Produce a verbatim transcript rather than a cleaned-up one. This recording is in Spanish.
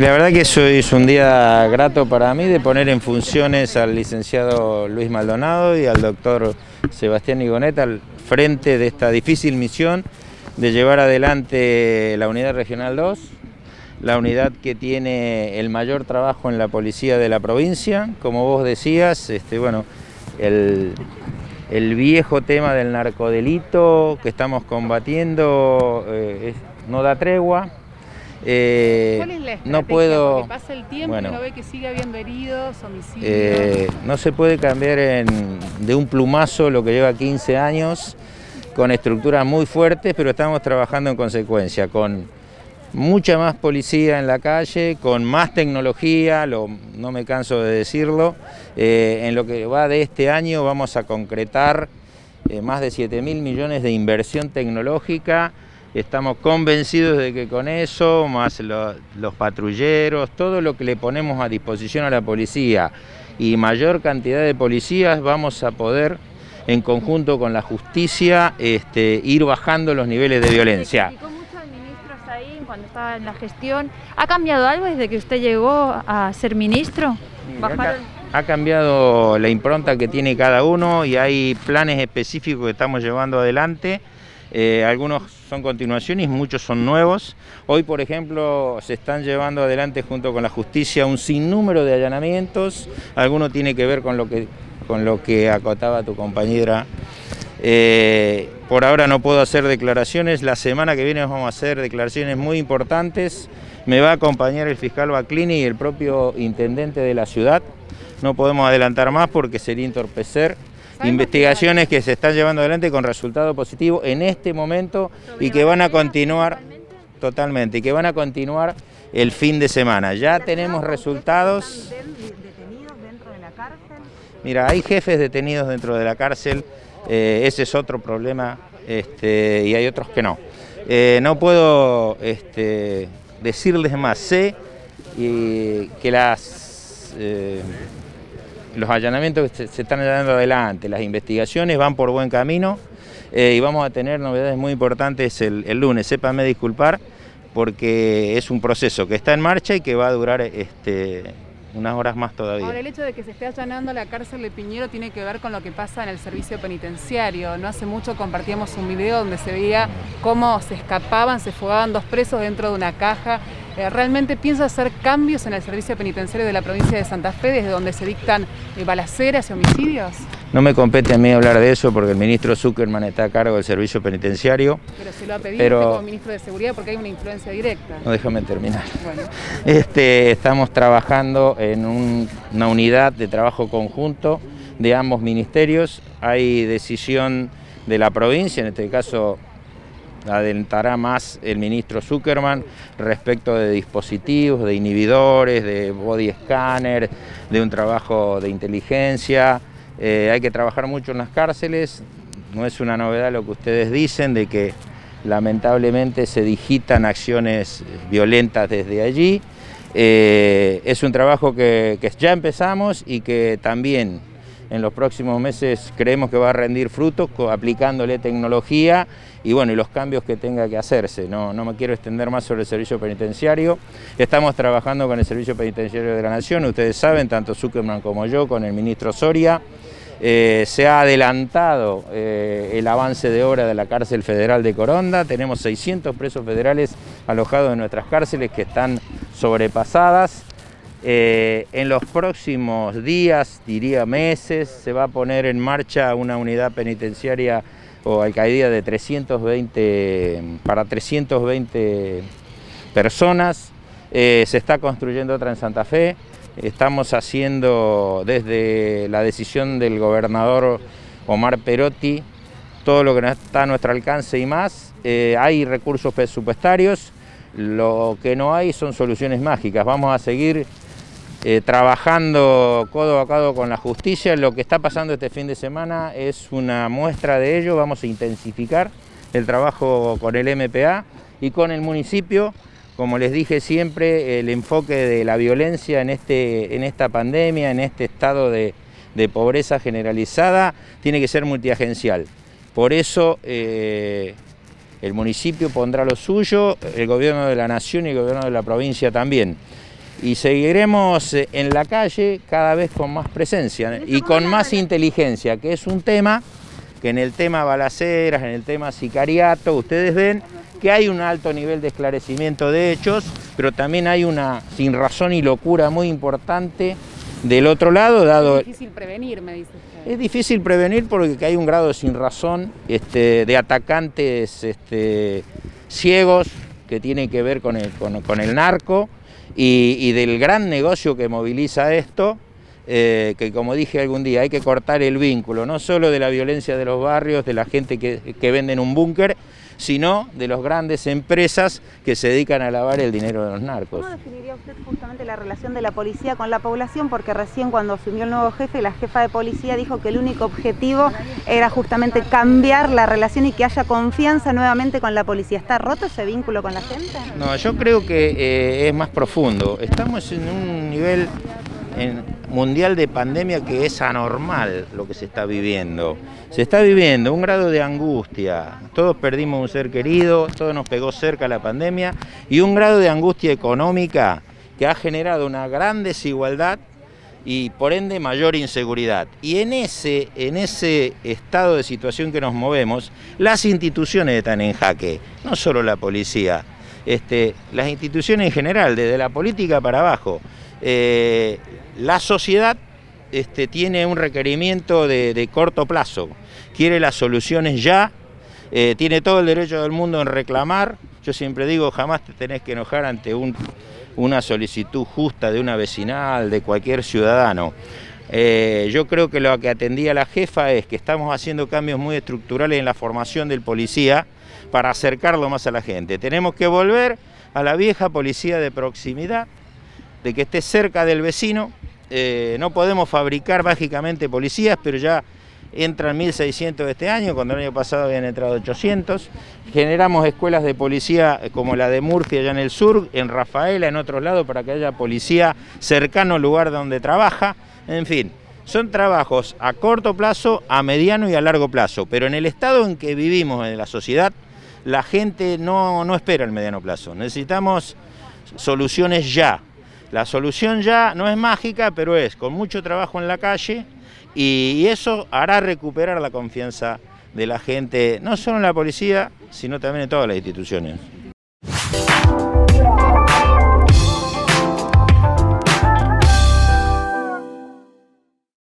Y la verdad que eso es un día grato para mí, de poner en funciones al licenciado Luis Maldonado y al doctor Sebastián Igoneta al frente de esta difícil misión de llevar adelante la unidad regional dos, la unidad que tiene el mayor trabajo en la policía de la provincia. Como vos decías, este, bueno, el, el viejo tema del narcodelito que estamos combatiendo eh, es, no da tregua. Eh, ¿Cuál es la estrategia? No puedo... Porque pasa el tiempo, bueno, y no ve que sigue habiendo heridos, homicidios. Eh, no se puede cambiar en, de un plumazo lo que lleva quince años, con estructuras muy fuertes, pero estamos trabajando en consecuencia, con mucha más policía en la calle, con más tecnología, lo, no me canso de decirlo. Eh, en lo que va de este año vamos a concretar eh, más de siete mil millones de inversión tecnológica. Estamos convencidos de que con eso, más lo, los patrulleros, todo lo que le ponemos a disposición a la policía y mayor cantidad de policías, vamos a poder, en conjunto con la justicia, este, ir bajando los niveles de violencia. Se criticó mucho a ministros ahí cuando estaba en la gestión. ¿Ha cambiado algo desde que usted llegó a ser ministro? ¿Bajaron? Ha cambiado la impronta que tiene cada uno y hay planes específicos que estamos llevando adelante. Eh, algunos son continuaciones, muchos son nuevos. Hoy, por ejemplo, se están llevando adelante junto con la justicia un sinnúmero de allanamientos. Alguno tiene que ver con lo que, con lo que acotaba tu compañera. Eh, por ahora no puedo hacer declaraciones. La semana que viene vamos a hacer declaraciones muy importantes. Me va a acompañar el fiscal Baclini y el propio intendente de la ciudad. No podemos adelantar más porque sería entorpecer investigaciones que se están llevando adelante con resultado positivo en este momento y que van a continuar totalmente y que van a continuar el fin de semana. Ya tenemos resultados. Mira, hay jefes detenidos dentro de la cárcel, eh, ese es otro problema, este, y hay otros que no. Eh, no puedo este, decirles más, sé y que las... Eh, los allanamientos que se están llevando adelante, las investigaciones van por buen camino, eh, y vamos a tener novedades muy importantes el, el lunes. Sépanme disculpar porque es un proceso que está en marcha y que va a durar este, unas horas más todavía. Ahora, el hecho de que se esté allanando la cárcel de Piñero tiene que ver con lo que pasa en el servicio penitenciario. No hace mucho compartíamos un video donde se veía cómo se escapaban, se fugaban dos presos dentro de una caja. ¿Realmente piensa hacer cambios en el servicio penitenciario de la provincia de Santa Fe, desde donde se dictan balaceras y homicidios? No me compete a mí hablar de eso porque el ministro Zuckerman está a cargo del servicio penitenciario. Pero se lo ha pedido pero... como ministro de Seguridad porque hay una influencia directa. No, déjame terminar. Bueno. Este, estamos trabajando en un, una unidad de trabajo conjunto de ambos ministerios. Hay decisión de la provincia, en este caso... adelantará más el ministro Zuckerman respecto de dispositivos, de inhibidores, de body scanner, de un trabajo de inteligencia. Eh, hay que trabajar mucho en las cárceles. No es una novedad lo que ustedes dicen de que lamentablemente se digitan acciones violentas desde allí. Eh, es un trabajo que, que ya empezamos y que también en los próximos meses creemos que va a rendir frutos aplicándole tecnología y bueno, y los cambios que tenga que hacerse. No, no me quiero extender más sobre el servicio penitenciario. Estamos trabajando con el Servicio Penitenciario de la Nación, ustedes saben, tanto Zuckerman como yo, con el ministro Soria. Eh, se ha adelantado eh, el avance de obra de la cárcel federal de Coronda. Tenemos seiscientos presos federales alojados en nuestras cárceles que están sobrepasadas. Eh, en los próximos días, diría meses, se va a poner en marcha una unidad penitenciaria o alcaidía de trescientas veinte para trescientas veinte personas. Eh, se está construyendo otra en Santa Fe. Estamos haciendo, desde la decisión del gobernador Omar Perotti, todo lo que está a nuestro alcance y más. Eh, hay recursos presupuestarios. Lo que no hay son soluciones mágicas. Vamos a seguir eh, trabajando codo a codo con la justicia. Lo que está pasando este fin de semana es una muestra de ello. Vamos a intensificar el trabajo con el M P A y con el municipio. Como les dije siempre, el enfoque de la violencia en, este, en esta pandemia, en este estado de, de pobreza generalizada, tiene que ser multiagencial. Por eso... Eh, El municipio pondrá lo suyo, el gobierno de la nación y el gobierno de la provincia también. y seguiremos en la calle cada vez con más presencia y con más inteligencia, que es un tema que en el tema balaceras, en el tema sicariato, ustedes ven que hay un alto nivel de esclarecimiento de hechos, pero también hay una sinrazón y locura muy importante del otro lado, dado... Es difícil prevenir, me dice usted. Es difícil prevenir porque hay un grado de sinrazón, este, de atacantes este, ciegos que tienen que ver con el, con, con el narco y, y del gran negocio que moviliza esto, eh, que como dije algún día, hay que cortar el vínculo, no solo de la violencia de los barrios, de la gente que, que vende en un búnker, sino de las grandes empresas que se dedican a lavar el dinero de los narcos. ¿Cómo definiría usted justamente la relación de la policía con la población? Porque recién cuando asumió el nuevo jefe, la jefa de policía dijo que el único objetivo era justamente cambiar la relación y que haya confianza nuevamente con la policía. ¿Está roto ese vínculo con la gente? No, yo creo que eh, es más profundo. Estamos en un nivel en, mundial de pandemia que es anormal lo que se está viviendo. Se está viviendo un grado de angustia, todos perdimos un ser querido, todo nos pegó cerca la pandemia y un grado de angustia económica que ha generado una gran desigualdad y por ende mayor inseguridad. Y en ese, en ese estado de situación que nos movemos, las instituciones están en jaque, no solo la policía, este, las instituciones en general, desde la política para abajo. Eh, la sociedad este, tiene un requerimiento de, de corto plazo, quiere las soluciones ya, eh, tiene todo el derecho del mundo en reclamar. Yo siempre digo, jamás te tenés que enojar ante un, una solicitud justa de una vecinal, de cualquier ciudadano. Eh, yo creo que lo que atendía la jefa es que estamos haciendo cambios muy estructurales en la formación del policía para acercarlo más a la gente. Tenemos que volver a la vieja policía de proximidad, de que esté cerca del vecino. Eh, no podemos fabricar mágicamente policías, pero ya entran mil seiscientos este año, cuando el año pasado habían entrado ochocientos. Generamos escuelas de policía como la de Murcia, allá en el sur, en Rafaela, en otros lados, para que haya policía cercano al lugar donde trabaja. En fin, son trabajos a corto plazo, a mediano y a largo plazo, pero en el estado en que vivimos en la sociedad, la gente no, no espera el mediano plazo. Necesitamos soluciones ya. La solución ya no es mágica, pero es con mucho trabajo en la calle y eso hará recuperar la confianza de la gente, no solo en la policía, sino también en todas las instituciones.